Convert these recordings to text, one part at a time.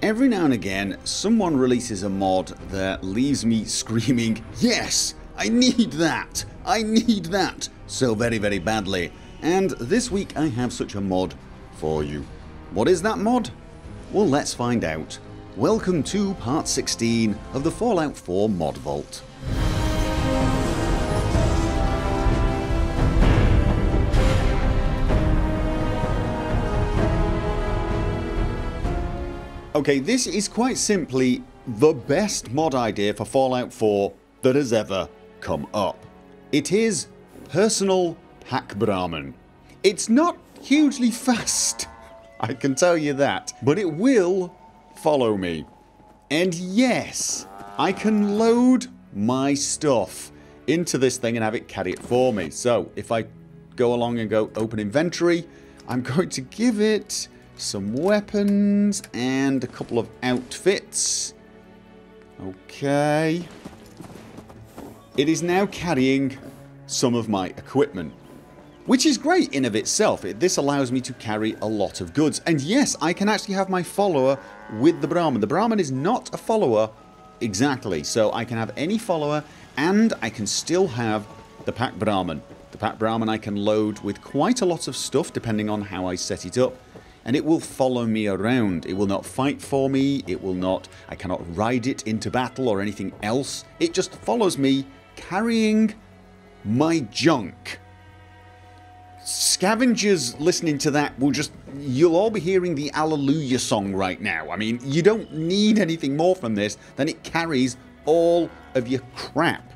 Every now and again, someone releases a mod that leaves me screaming, yes, I need that, I need that, so very, very badly. And this week I have such a mod for you. What is that mod? Well, let's find out. Welcome to part 16 of the Fallout 4 mod vault. Okay, this is quite simply the best mod idea for Fallout 4 that has ever come up. It is Personal Pack Brahmin. It's not hugely fast, I can tell you that, but it will follow me. And yes, I can load my stuff into this thing and have it carry it for me. So if I go along and go open inventory, I'm going to give it some weapons and a couple of outfits. Okay. It is now carrying some of my equipment, which is great in of itself. This allows me to carry a lot of goods. And yes, I can actually have my follower with the Brahmin. The Brahmin is not a follower exactly, so I can have any follower and I can still have the Pack Brahmin. The Pack Brahmin I can load with quite a lot of stuff depending on how I set it up. And it will follow me around. It will not fight for me, it will not... I cannot ride it into battle or anything else. It just follows me carrying my junk. Scavengers listening to that will just... you'll all be hearing the Alleluia song right now. I mean, you don't need anything more from this than it carries all of your crap.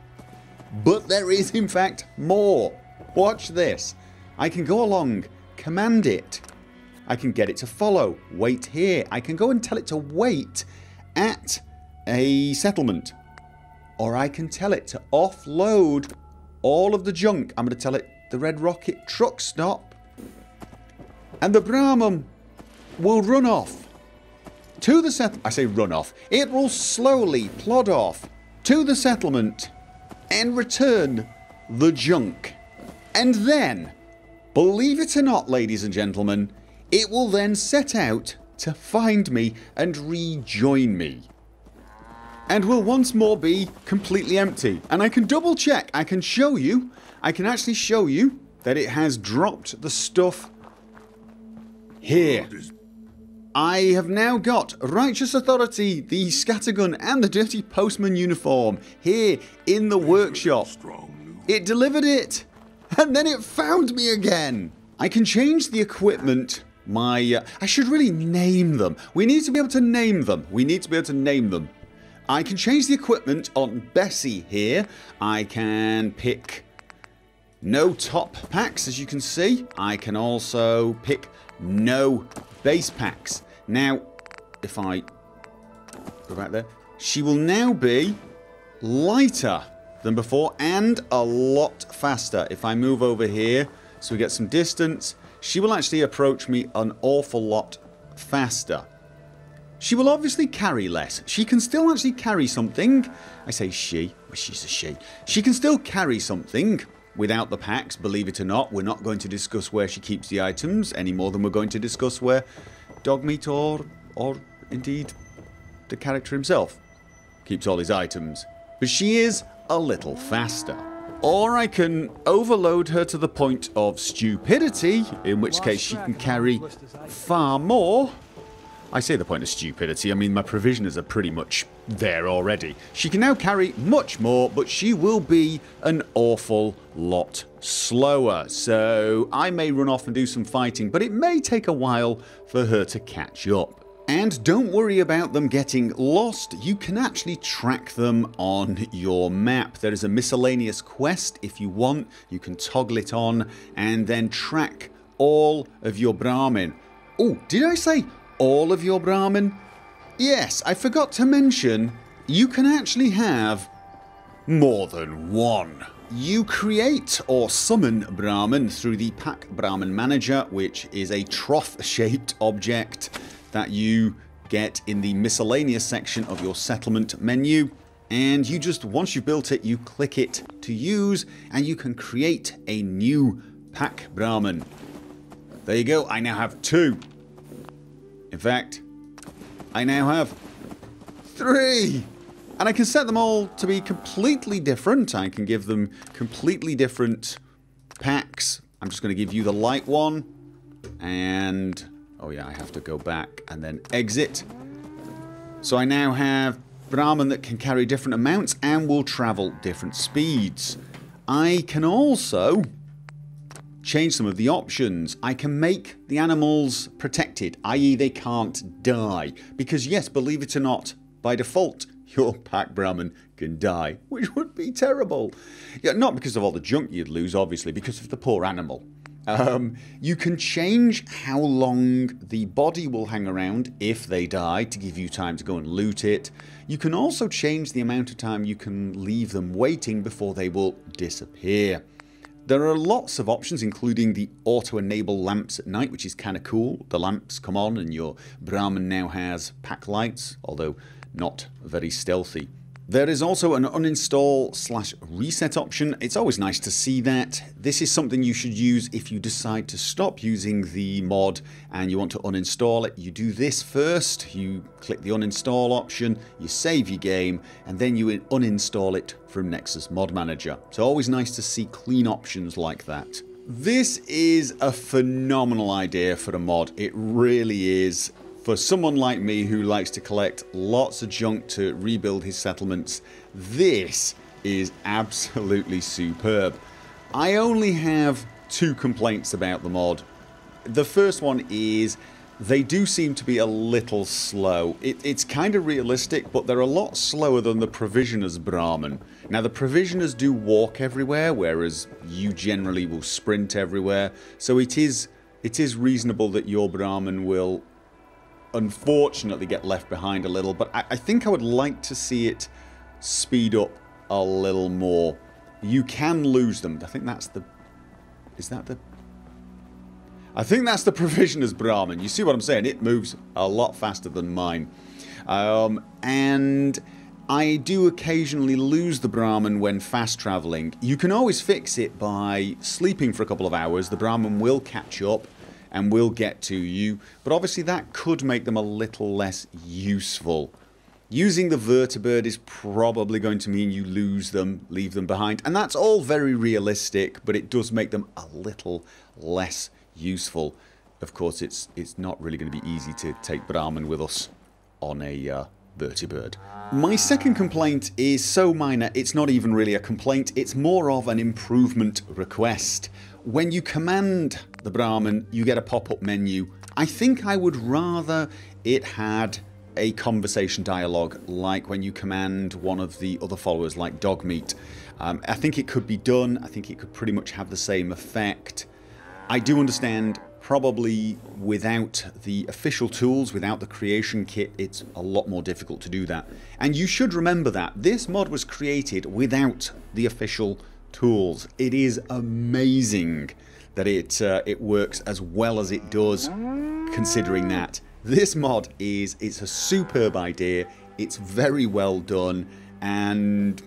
But there is in fact more. Watch this. I can go along, command it. I can get it to follow, wait here. I can go and tell it to wait at a settlement, or I can tell it to offload all of the junk. I'm going to tell it the Red Rocket truck stop, and the Brahmin will run off to the settlement. I say run off. It will slowly plod off to the settlement and return the junk. And then, believe it or not, ladies and gentlemen, it will then set out to find me and rejoin me, and will once more be completely empty. And I can double check. I can show you. I can actually show you that it has dropped the stuff here. I have now got Righteous Authority, the scattergun and the dirty postman uniform here in the workshop. It delivered it and then it found me again. I can change the equipment. I should really name them. We need to be able to name them. We need to be able to name them. I can change the equipment on Bessie here. I can pick no top packs, as you can see. I can also pick no base packs. Now, if I go back there, she will now be lighter than before and a lot faster. If I move over here, so we get some distance, she will actually approach me an awful lot faster. She will obviously carry less. She can still actually carry something. I say she, but she's a she. She can still carry something without the packs, believe it or not. We're not going to discuss where she keeps the items any more than we're going to discuss where Dogmeat or indeed the character himself keeps all his items. But she is a little faster. Or I can overload her to the point of stupidity, in which case she can carry far more. I say the point of stupidity, I mean my provisioners are pretty much there already. She can now carry much more, but she will be an awful lot slower. So I may run off and do some fighting, but it may take a while for her to catch up. And don't worry about them getting lost. You can actually track them on your map. There is a miscellaneous quest if you want. You can toggle it on and then track all of your Brahmin. Oh, did I say all of your Brahmin? Yes, I forgot to mention you can actually have more than one. You create or summon Brahmin through the Pack Brahmin Manager, which is a trough-shaped object that you get in the miscellaneous section of your settlement menu, and you just, once you've built it, you click it to use and you can create a new Pack Brahmin. There you go, I now have two. In fact, I now have 3! And I can set them all to be completely different. I can give them completely different packs. I'm just going to give you the light one. And... oh yeah, I have to go back and then exit. So I now have Brahmin that can carry different amounts and will travel different speeds. I can also change some of the options. I can make the animals protected, i.e. they can't die. Because yes, believe it or not, by default, your pack Brahmin can die, which would be terrible. Yeah, not because of all the junk you'd lose, obviously, because of the poor animal. You can change how long the body will hang around if they die to give you time to go and loot it. You can also change the amount of time you can leave them waiting before they will disappear. There are lots of options, including the auto-enable lamps at night, which is kind of cool. The lamps come on and your Brahmin now has pack lights, although not very stealthy. There is also an uninstall slash reset option. It's always nice to see that. This is something you should use if you decide to stop using the mod and you want to uninstall it. You do this first, you click the uninstall option, you save your game, and then you uninstall it from Nexus Mod Manager. So always nice to see clean options like that. This is a phenomenal idea for a mod. It really is. For someone like me who likes to collect lots of junk to rebuild his settlements, this is absolutely superb. I only have 2 complaints about the mod. The first one is they do seem to be a little slow. It's kind of realistic, but they're a lot slower than the Provisioners Brahmin. Now the Provisioners do walk everywhere, whereas you generally will sprint everywhere, so it is reasonable that your Brahmin will unfortunately get left behind a little, but I think I would like to see it speed up a little more. You can lose them. I think that's the... is that the... I think that's the Provisioners Brahmin. You see what I'm saying? It moves a lot faster than mine. And I do occasionally lose the Brahmin when fast traveling. You can always fix it by sleeping for a couple of hours. The Brahmin will catch up and will get to you, but obviously that could make them a little less useful. Using the vertibird is probably going to mean you lose them, leave them behind, and that's all very realistic, but it does make them a little less useful. Of course, it's not really going to be easy to take Brahmin with us on a vertibird. My second complaint is so minor it's not even really a complaint, it's more of an improvement request. When you command the Brahmin, you get a pop-up menu. I think I would rather it had a conversation dialogue like when you command one of the other followers like Dogmeat. I think it could be done. I think it could pretty much have the same effect. I do understand probably without the official tools, without the creation kit, it's a lot more difficult to do that. And you should remember that. This mod was created without the official tools. It is amazing that it works as well as it does, considering that. This mod is, it's a superb idea, it's very well done, and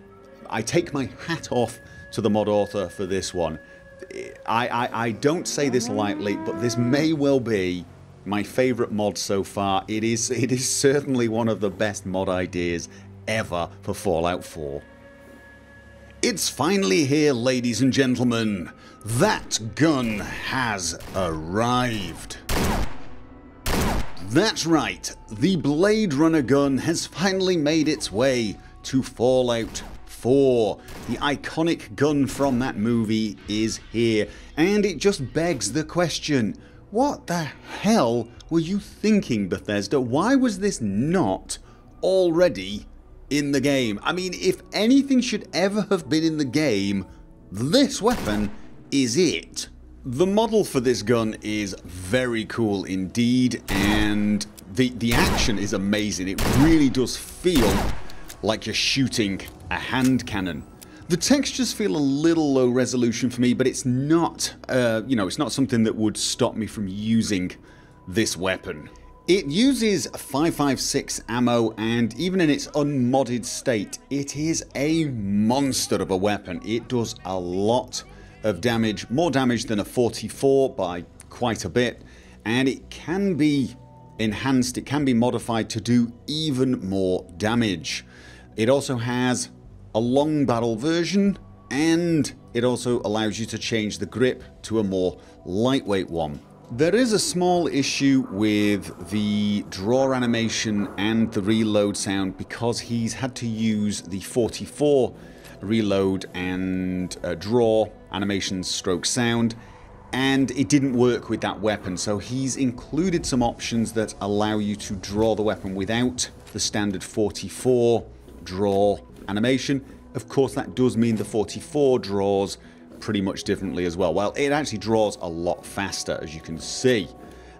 I take my hat off to the mod author for this one. I don't say this lightly, but this may well be my favourite mod so far. It is certainly one of the best mod ideas ever for Fallout 4. It's finally here, ladies and gentlemen. That gun has arrived. That's right, the Blade Runner gun has finally made its way to Fallout 4. The iconic gun from that movie is here, and it just begs the question, what the hell were you thinking, Bethesda? Why was this not already in the game? I mean, if anything should ever have been in the game, this weapon is it. The model for this gun is very cool indeed, and the action is amazing. It really does feel like you're shooting a hand cannon. The textures feel a little low resolution for me, but it's not, you know, it's not something that would stop me from using this weapon. It uses 5.56 ammo, and even in its unmodded state, it is a monster of a weapon. It does a lot of damage, more damage than a .44 by quite a bit, and it can be enhanced, it can be modified to do even more damage. It also has a long barrel version, and it also allows you to change the grip to a more lightweight one. There is a small issue with the draw animation and the reload sound because he's had to use the 44 reload and draw animation stroke sound, and it didn't work with that weapon, so he's included some options that allow you to draw the weapon without the standard 44 draw animation. Of course, that does mean the 44 draws pretty much differently as well. Well, it actually draws a lot faster, as you can see.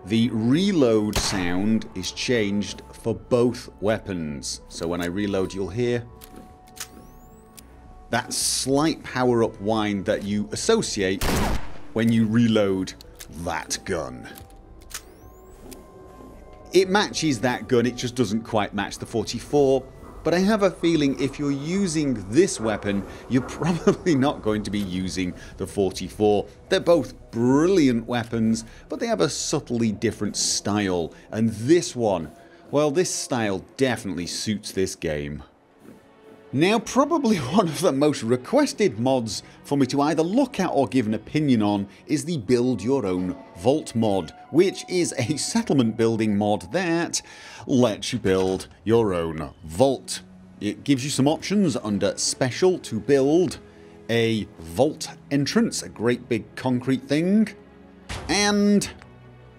The reload sound is changed for both weapons. So when I reload, you'll hear that slight power-up whine that you associate when you reload that gun. It matches that gun, it just doesn't quite match the 44. But I have a feeling if you're using this weapon, you're probably not going to be using the 44. They're both brilliant weapons, but they have a subtly different style. And this one, well, this style definitely suits this game. Now, probably one of the most requested mods for me to either look at or give an opinion on is the Build Your Own Vault mod, which is a settlement building mod that lets you build your own vault. It gives you some options under Special to build a vault entrance, a great big concrete thing, and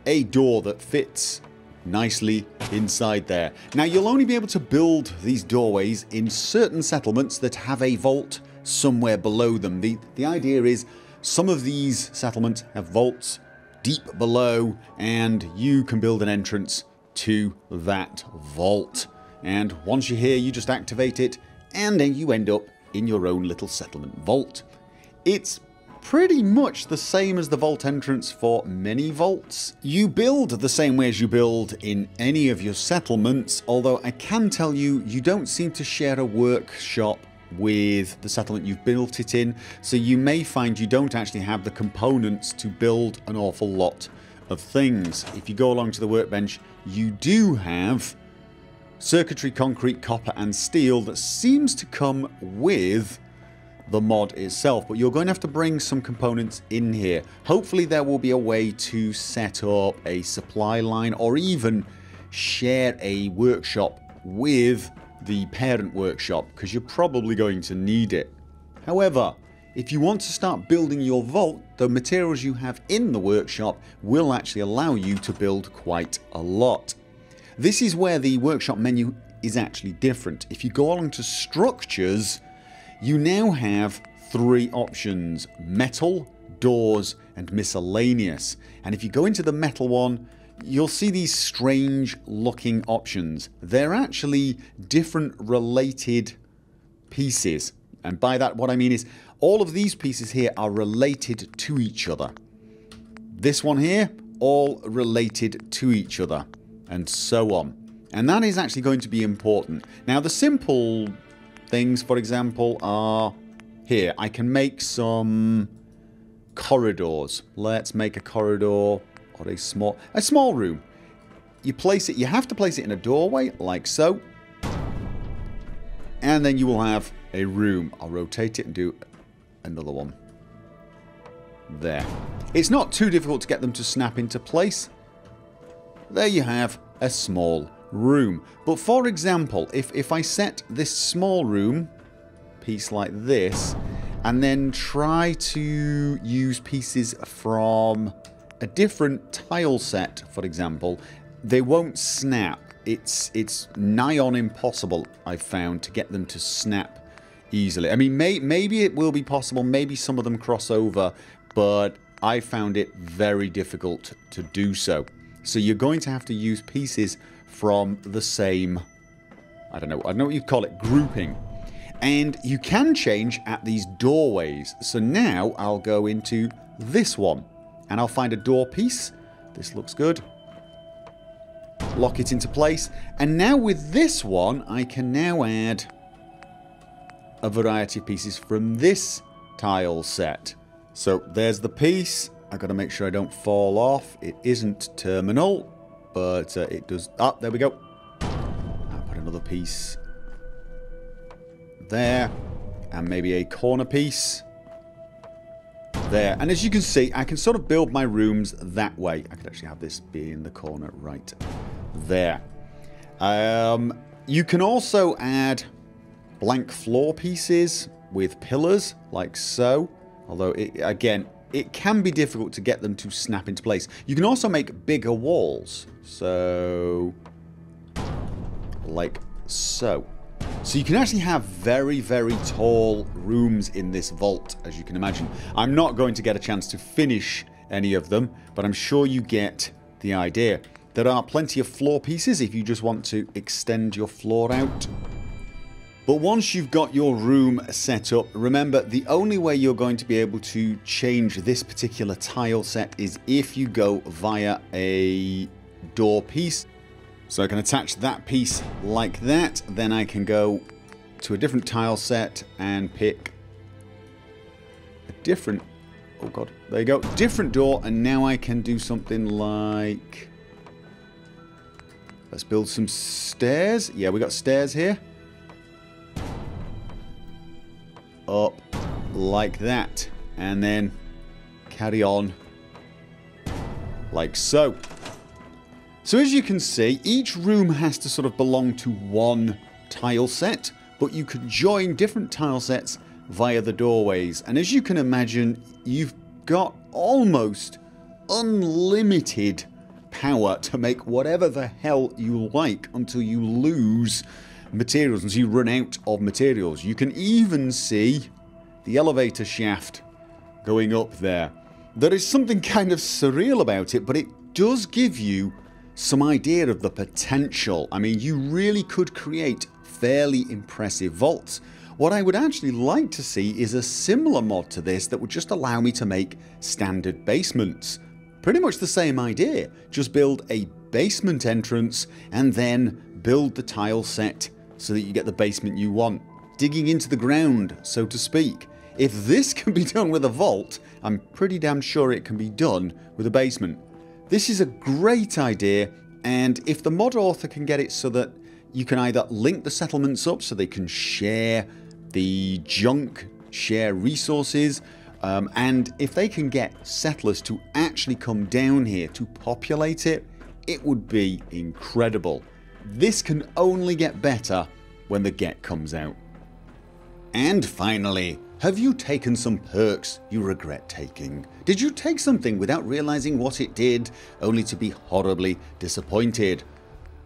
a door that fits nicely inside there. Now, you'll only be able to build these doorways in certain settlements that have a vault somewhere below them. The idea is some of these settlements have vaults deep below, and you can build an entrance to that vault. And once you're here, you just activate it, and then you end up in your own little settlement vault. It's pretty much the same as the vault entrance for many vaults. You build the same way as you build in any of your settlements, although I can tell you, you don't seem to share a workshop with the settlement you've built it in, so you may find you don't actually have the components to build an awful lot of things. If you go along to the workbench, you do have circuitry, concrete, copper and steel that seems to come with the mod itself, but you're going to have to bring some components in here. Hopefully there will be a way to set up a supply line or even share a workshop with the parent workshop, because you're probably going to need it. However, if you want to start building your vault, the materials you have in the workshop will actually allow you to build quite a lot. This is where the workshop menu is actually different. If you go along to structures, you now have three options: metal, doors and miscellaneous. And if you go into the metal one, you'll see these strange looking options. They're actually different related pieces, and by that what I mean is all of these pieces here are related to each other. This one here, all related to each other, and so on. And that is actually going to be important. Now, the simple things, for example, are here. I can make some corridors. Let's make a corridor or a small room. You place it, you have to place it in a doorway like so, and then you will have a room. I'll rotate it and do another one there. It's not too difficult to get them to snap into place. There you have a small room. But for example, if I set this small room piece like this and then try to use pieces from a different tile set, for example, they won't snap. It's nigh on impossible, I've found, to get them to snap easily. I mean, maybe it will be possible, maybe some of them cross over, but I found it very difficult to do so. So you're going to have to use pieces from the same, I don't know what you'd call it, grouping. And you can change at these doorways. So now I'll go into this one and I'll find a door piece. This looks good. Lock it into place. And now with this one, I can now add a variety of pieces from this tile set. So there's the piece. I've got to make sure I don't fall off. It isn't terminal. but it does... Ah, there we go. I'll put another piece there, and maybe a corner piece there. And as you can see, I can sort of build my rooms that way. I could actually have this be in the corner right there. You can also add blank floor pieces with pillars, like so. Although, again, it can be difficult to get them to snap into place. You can also make bigger walls. So, like so. So you can actually have very, very tall rooms in this vault, as you can imagine. I'm not going to get a chance to finish any of them, but I'm sure you get the idea. There are plenty of floor pieces if you just want to extend your floor out. But once you've got your room set up, remember the only way you're going to be able to change this particular tile set is if you go via a door piece. So I can attach that piece like that, then I can go to a different tile set and pick a different, oh god, there you go, different door, and now I can do something like, let's build some stairs. Yeah, we got stairs here. Up like that, and then carry on like so. So as you can see, each room has to sort of belong to one tile set, but you could join different tile sets via the doorways. And as you can imagine, you've got almost unlimited power to make whatever the hell you like until you lose materials, and so you run out of materials. You can even see the elevator shaft going up there. There is something kind of surreal about it, but it does give you some idea of the potential. I mean, you really could create fairly impressive vaults. What I would actually like to see is a similar mod to this that would just allow me to make standard basements. Pretty much the same idea. Just build a basement entrance and then build the tile set so that you get the basement you want, digging into the ground, so to speak. If this can be done with a vault, I'm pretty damn sure it can be done with a basement. This is a great idea, and if the mod author can get it so that you can either link the settlements up so they can share the junk, share resources, and if they can get settlers to actually come down here to populate it, it would be incredible. This can only get better when the Get comes out. And finally, have you taken some perks you regret taking? Did you take something without realizing what it did, only to be horribly disappointed?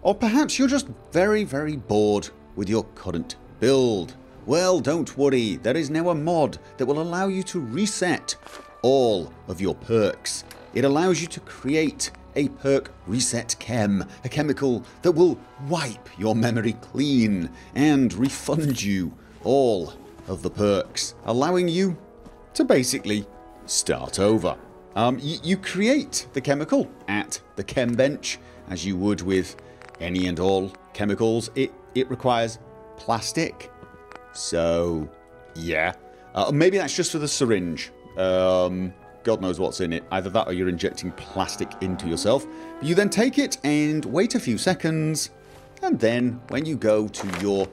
Or perhaps you're just very, very bored with your current build. Well, don't worry, there is now a mod that will allow you to reset all of your perks. It allows you to create a Perk RESET Chem, a chemical that will wipe your memory clean and refund you all of the perks, allowing you to basically start over. You create the chemical at the chem bench, as you would with any and all chemicals. It requires plastic, so yeah. Maybe that's just for the syringe. God knows what's in it. Either that or you're injecting plastic into yourself. You then take it and wait a few seconds, and then when you go to your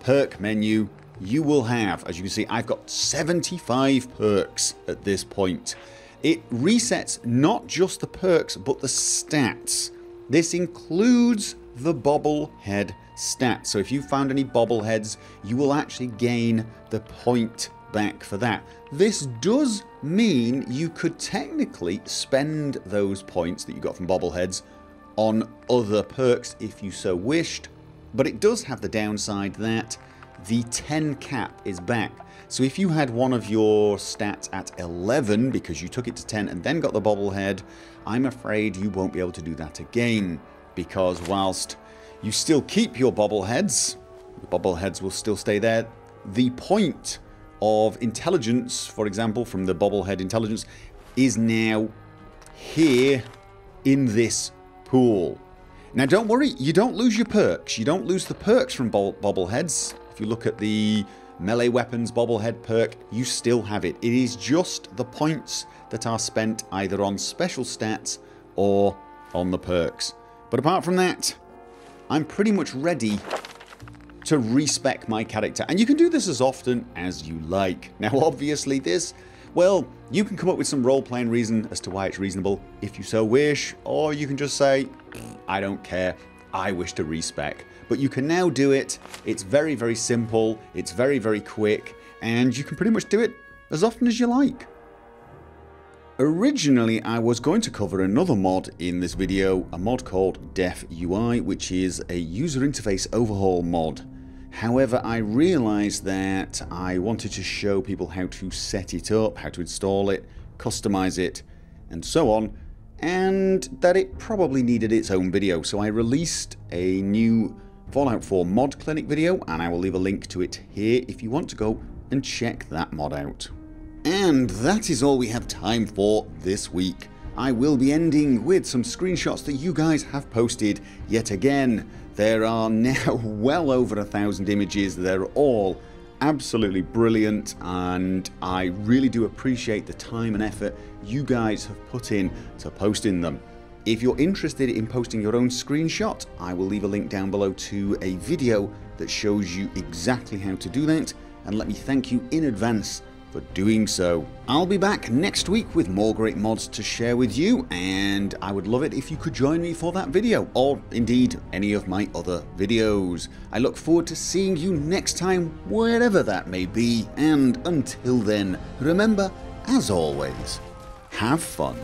perk menu, you will have, as you can see, I've got 75 perks at this point. It resets not just the perks but the stats. This includes the bobblehead stats. So if you found any bobbleheads, you will actually gain the point back for that. This does mean you could technically spend those points that you got from bobbleheads on other perks if you so wished, but it does have the downside that the 10 cap is back. So if you had one of your stats at 11 because you took it to 10 and then got the bobblehead, I'm afraid you won't be able to do that again, because whilst you still keep your bobbleheads, the bobbleheads will still stay there. The point of intelligence, for example, from the bobblehead intelligence is now here in this pool. Now don't worry, you don't lose your perks. You don't lose the perks from bobbleheads. If you look at the melee weapons bobblehead perk, you still have it. It is just the points that are spent either on special stats or on the perks. But apart from that, I'm pretty much ready to respec my character, and you can do this as often as you like. Now obviously this, well, you can come up with some role-playing reason as to why it's reasonable if you so wish, or you can just say, I don't care, I wish to respec. But you can now do it. It's very, very simple, it's very, very quick, and you can pretty much do it as often as you like. Originally I was going to cover another mod in this video, a mod called Def UI, which is a user interface overhaul mod. However, I realized that I wanted to show people how to set it up, how to install it, customize it, and so on, and that it probably needed its own video. So I released a new Fallout 4 mod clinic video, and I will leave a link to it here if you want to go and check that mod out. And that is all we have time for this week. I will be ending with some screenshots that you guys have posted yet again. There are now well over 1,000 images. They're all absolutely brilliant, and I really do appreciate the time and effort you guys have put in to posting them. If you're interested in posting your own screenshot, I will leave a link down below to a video that shows you exactly how to do that, and let me thank you in advance for doing so. I'll be back next week with more great mods to share with you, and I would love it if you could join me for that video, or indeed any of my other videos. I look forward to seeing you next time, wherever that may be, and until then, remember, as always, have fun.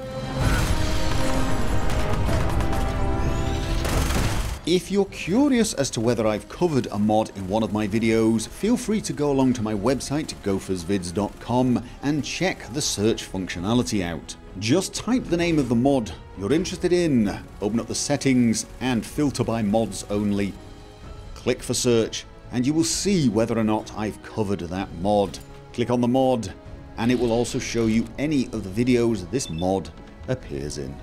If you're curious as to whether I've covered a mod in one of my videos, feel free to go along to my website GophersVids.com and check the search functionality out. Just type the name of the mod you're interested in, open up the settings and filter by mods only. Click for search and you will see whether or not I've covered that mod. Click on the mod and it will also show you any of the videos this mod appears in.